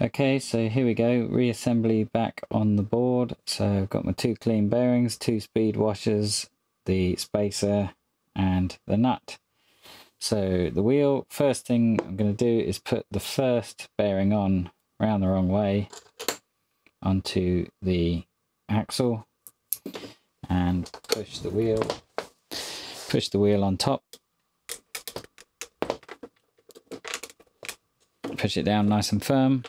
Okay, so here we go, reassembly back on the board. So I've got my two clean bearings, two speed washers, the spacer and the nut. So the wheel, first thing I'm going to do is put the first bearing on round the wrong way onto the axle and push the wheel on top, push it down nice and firm.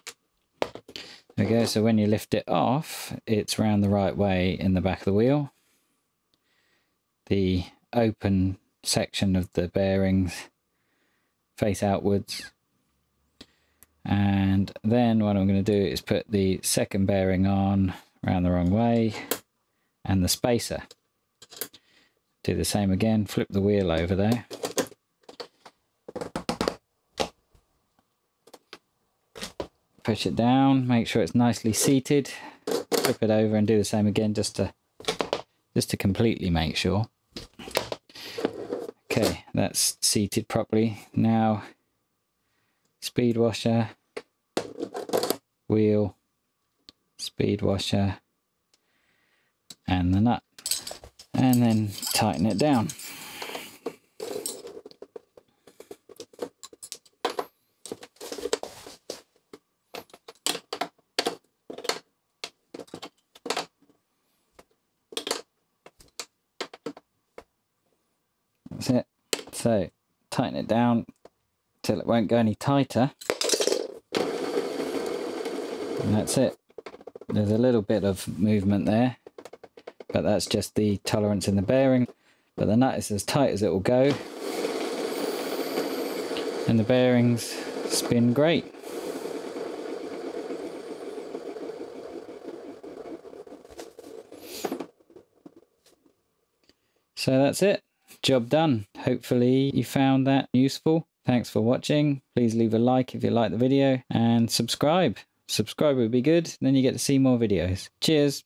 There we go. So when you lift it off, it's round the right way in the back of the wheel. The open section of the bearings face outwards, and then what I'm going to do is put the second bearing on round the wrong way and the spacer. Do the same again, flip the wheel over there. Push it down, make sure it's nicely seated, flip it over and do the same again just to completely make sure. Okay, that's seated properly. Now, speed washer, wheel, speed washer, and the nut. And then tighten it down. That's it. So tighten it down till it won't go any tighter, and that's it. There's a little bit of movement there, but that's just the tolerance in the bearing. But the nut is as tight as it will go, and the bearings spin great. So that's it. Job done. Hopefully you found that useful. Thanks for watching. Please leave a like if you like the video, and subscribe. Subscribe would be good, then you get to see more videos. Cheers.